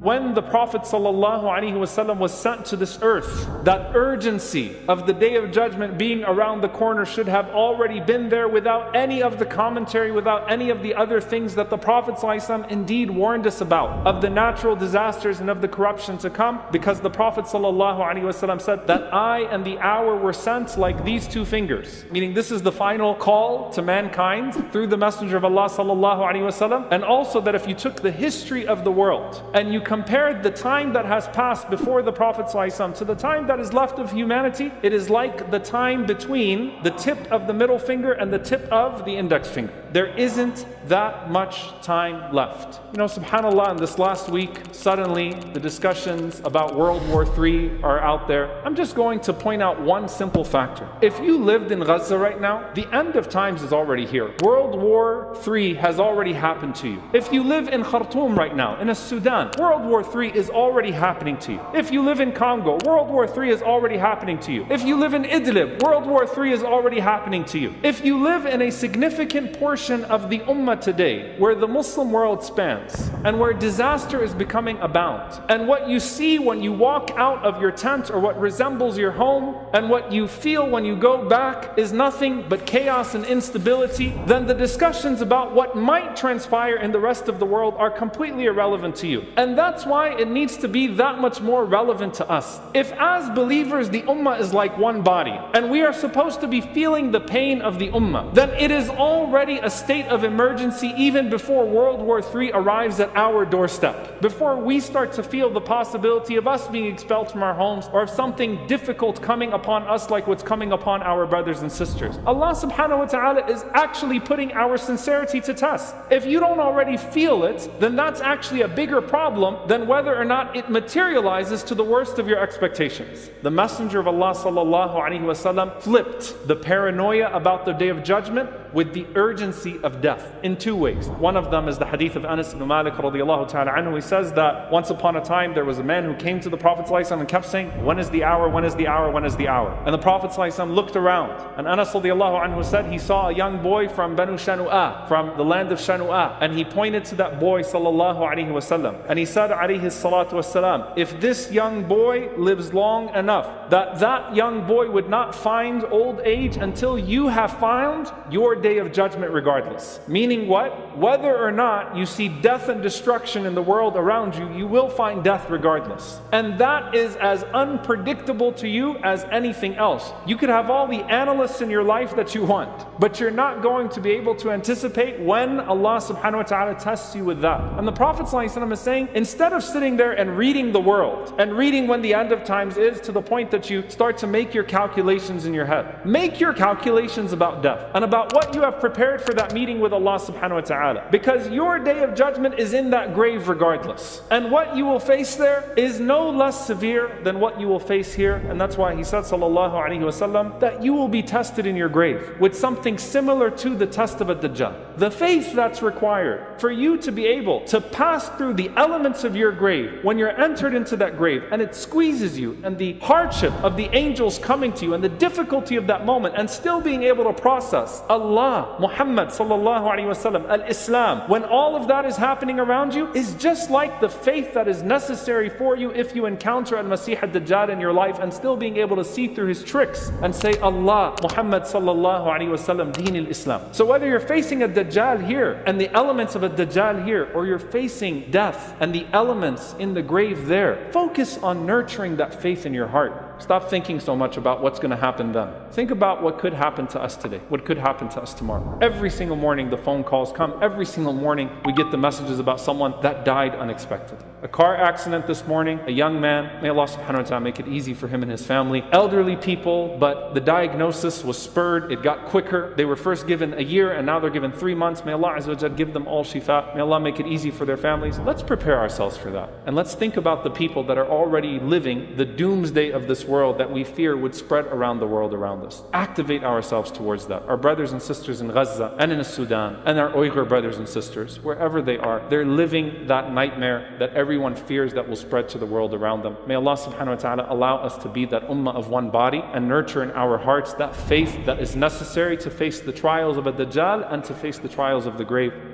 when the Prophet ﷺ was sent to this earth, that urgency of the Day of Judgment being around the corner should have already been there without any of the commentary, without any of the other things that the Prophet ﷺ indeed warned us about, of the natural disasters and of the corruption to come, because the Prophet ﷺ said that I and the hour were sent like these two fingers. Meaning this is the final call to mankind through the Messenger of Allah ﷺ, and also that if you took the history of the world and you compared the time that has passed before the Prophet ﷺ to the time that is left of humanity, it is like the time between the tip of the middle finger and the tip of the index finger. There isn't that much time left. You know, subhanAllah, in this last week, suddenly the discussions about World War III are out there. I'm just going to point out one simple factor. If you lived in Gaza right now, the end of times is already here. World War III has already happened to you. If you live in Khartoum right now, in the Sudan, World War III is already happening to you. If you live in Congo, World War III is already happening to you. If you live in Idlib, World War III is already happening to you. If you live in a significant portion of the Ummah today, where the Muslim world spans, and where disaster is becoming abound, and what you see when you walk out of your tent or what resembles your home, and what you feel when you go back is nothing but chaos and instability, then the discussions about what might transpire in the rest of the world are completely irrelevant to you. And that's why it needs to be that much more relevant to us. If as believers the ummah is like one body, and we are supposed to be feeling the pain of the ummah, then it is already a state of emergency even before World War III arrives at our doorstep. Before we start to feel the possibility of us being expelled from our homes, or of something difficult coming upon us like what's coming upon our brothers and sisters. Allah subhanahu wa ta'ala is actually putting our sincerity to test. If you don't already feel it, then that's actually a bigger problem than whether or not it materializes to the worst of your expectations. The Messenger of Allah sallallahu alaihi wasallam flipped the paranoia about the Day of Judgment with the urgency of death in two ways. One of them is the hadith of Anas ibn Malik radiallahu ta'ala anhu. He says that once upon a time there was a man who came to the Prophet ﷺ and kept saying, when is the hour, when is the hour, when is the hour? And the Prophet ﷺ looked around, and Anas radiallahu anhu said he saw a young boy from Banu Shanu'a, from the land of Shanu'a, and he pointed to that boy sallallahu alaihi wasallam, and he said alayhi salatu wasalam, if this young boy lives long enough that young boy would not find old age until you have found your Day of Judgment regardless. Meaning what? Whether or not you see death and destruction in the world around you, you will find death regardless. And that is as unpredictable to you as anything else. You could have all the analysts in your life that you want, but you're not going to be able to anticipate when Allah subhanahu wa ta'ala tests you with that. And the Prophet ﷺ is saying, instead of sitting there and reading the world, and reading when the end of times is to the point that you start to make your calculations in your head, make your calculations about death, and about what you have prepared for that meeting with Allah subhanahu wa ta'ala, because your Day of Judgment is in that grave regardless, and what you will face there is no less severe than what you will face here. And that's why he said sallallahu alaihi wasallam that you will be tested in your grave with something similar to the test of Ad-Dajjal. The faith that's required for you to be able to pass through the elements of your grave, when you're entered into that grave and it squeezes you, and the hardship of the angels coming to you and the difficulty of that moment, and still being able to process Allah, Muhammad sallallahu alaihi wasallam, al-Islam, when all of that is happening around you, is just like the faith that is necessary for you if you encounter Al-Masih Al-Dajjal in your life, and still being able to see through his tricks and say Allah, Muhammad sallallahu alaihi wasallam, deen al-Islam. So whether you're facing a Dajjal here and the elements of a Dajjal here, or you're facing death and the elements in the grave there, focus on nurturing that faith in your heart. Stop thinking so much about what's going to happen then. Think about what could happen to us today, what could happen to us tomorrow. Every single morning the phone calls come, every single morning we get the messages about someone that died unexpectedly. A car accident this morning, a young man, may Allah subhanahu wa ta'ala make it easy for him and his family. Elderly people, but the diagnosis was spurred, it got quicker. They were first given a year and now they're given 3 months. May Allah azza wa jal give them all shifa. May Allah make it easy for their families. Let's prepare ourselves for that. And let's think about the people that are already living the doomsday of this world that we fear would spread around the world around us. Activate ourselves towards that. Our brothers and sisters in Gaza and in the Sudan, and our Uyghur brothers and sisters, wherever they are, they're living that nightmare that everyone fears that will spread to the world around them. May Allah subhanahu wa ta'ala allow us to be that ummah of one body, and nurture in our hearts that faith that is necessary to face the trials of a Dajjal and to face the trials of the grave.